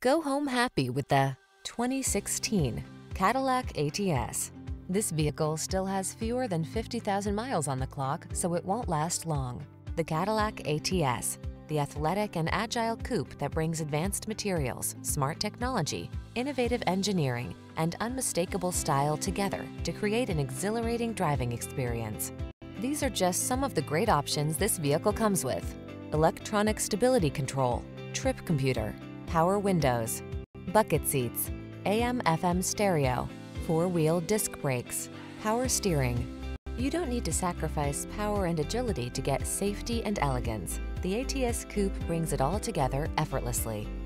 Go home happy with the 2016 Cadillac ATS. This vehicle still has fewer than 50,000 miles on the clock, so it won't last long. The Cadillac ATS, the athletic and agile coupe that brings advanced materials, smart technology, innovative engineering, and unmistakable style together to create an exhilarating driving experience. These are just some of the great options this vehicle comes with: electronic stability control, trip computer, power windows, bucket seats, AM/FM stereo, four-wheel disc brakes, power steering. You don't need to sacrifice power and agility to get safety and elegance. The ATS Coupe brings it all together effortlessly.